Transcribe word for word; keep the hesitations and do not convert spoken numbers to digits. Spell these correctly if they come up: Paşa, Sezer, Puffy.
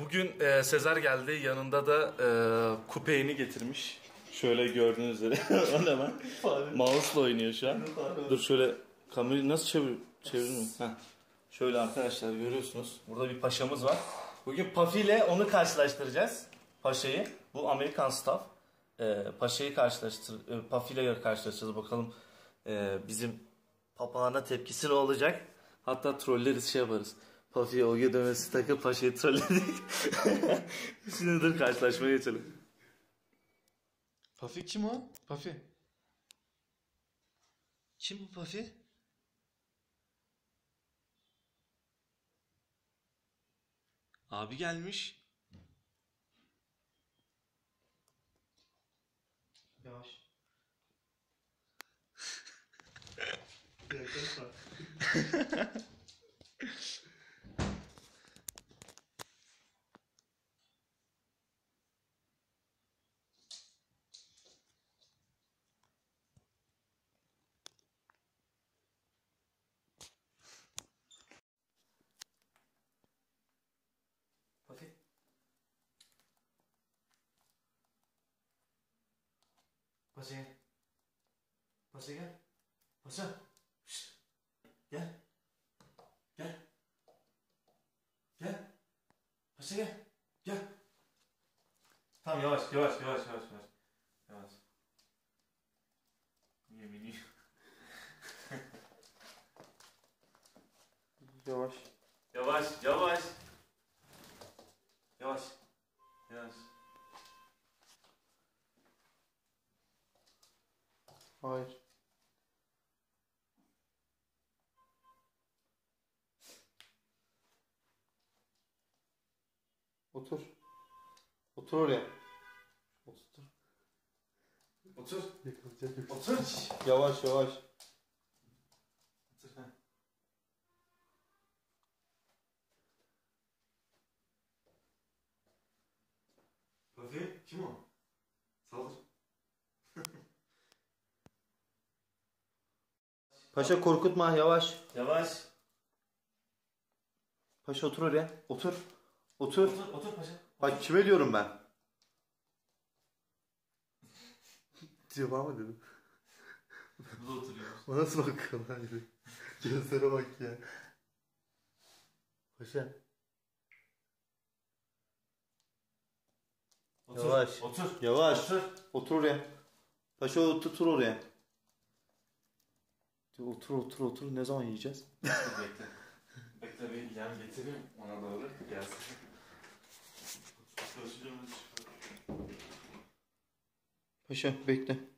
Bugün e, Sezer geldi, yanında da e, kupeyini getirmiş. Şöyle gördüğünüz üzere. O ne var? Mouse'la oynuyor şu an. Dur şöyle kamerayı nasıl çevir çeviririm? Şöyle arkadaşlar görüyorsunuz. Burada bir paşamız var. Bugün Puffy ile onu karşılaştıracağız. Paşa'yı. Bu Amerikan staff. E, Paşa'yı karşılaştır e, Puffy ile karşılaşacağız. Bakalım e, bizim papalarına tepkisi ne olacak? Hatta trolleriz, şey yaparız. Puffy'ye o dövmesi takıp Paşa'yı trolledik. Şimdi dur karşılaşmaya geçelim. Puffy kim o? Puffy. Kim bu Puffy? Abi gelmiş. Yavaş. Puffy. Paşa gel. Paşa gel. Paşa. Şşt. Gel. Gel. Gel. Paşa gel. Gel. Tamam, yavaş yavaş yavaş yavaş yavaş. Yavaş. Yeminim. Yavaş. Yavaş yavaş. Yavaş. Yavaş. Hayır. Otur. Otur oraya. Otur. Otur. Yakalayacak. Otur. Yavaş yavaş. Otur. Heh. Puffy, kim o? Saldır. Paşa korkutma, yavaş. Yavaş. Paşa otur oraya. Otur. Otur. Otur, otur paşa. Bak kime diyorum ben? Cevap mı dedim? Bu da oturuyor. O nasıl bakıyor lan? Gözlere bak ya. Paşa. Otur, yavaş. Otur. Yavaş. Otur. Otur oraya. Paşa otur oraya. Otur otur otur. Ne zaman yiyeceğiz? Bekle. Bekle bir yem getireyim. Ona doğru gelsin. Paşa bekle.